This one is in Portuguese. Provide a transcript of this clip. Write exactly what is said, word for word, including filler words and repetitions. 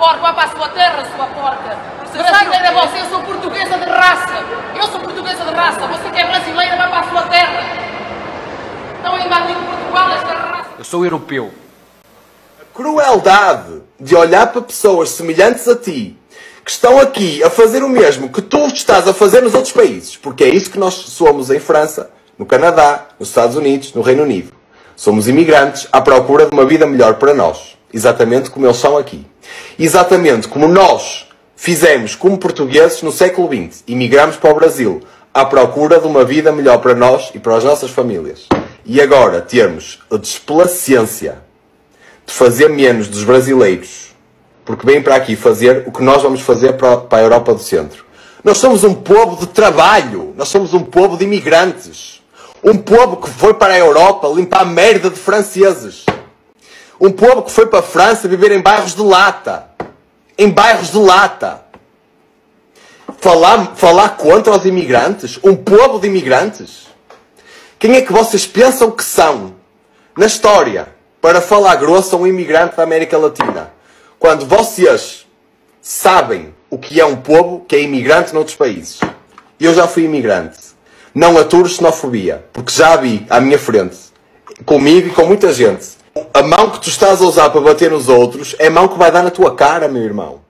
porco, vá para a sua terra, sua porca. Brasileira você, eu sou portuguesa de raça. Eu sou portuguesa de raça, você que é brasileira, vá para a sua terra. Estão invadindo Portugal, esta raça. Eu sou europeu. A crueldade de olhar para pessoas semelhantes a ti, que estão aqui a fazer o mesmo que tu estás a fazer nos outros países, porque é isso que nós somos em França, no Canadá, nos Estados Unidos, no Reino Unido. Somos imigrantes à procura de uma vida melhor para nós, exatamente como eles são aqui. Exatamente como nós fizemos como portugueses no século vinte, imigramos para o Brasil à procura de uma vida melhor para nós e para as nossas famílias. E agora temos a desplacência de fazer menos dos brasileiros, porque vêm para aqui fazer o que nós vamos fazer para a Europa do Centro. Nós somos um povo de trabalho, nós somos um povo de imigrantes. Um povo que foi para a Europa limpar a merda de franceses. Um povo que foi para a França viver em bairros de lata. Em bairros de lata. Falar, falar contra os imigrantes? Um povo de imigrantes? Quem é que vocês pensam que são, na história, para falar grosso a um imigrante da América Latina? Quando vocês sabem o que é um povo que é imigrante noutros países. Eu já fui imigrante. Não aturo xenofobia, porque já a vi à minha frente, comigo e com muita gente. A mão que tu estás a usar para bater nos outros é a mão que vai dar na tua cara, meu irmão.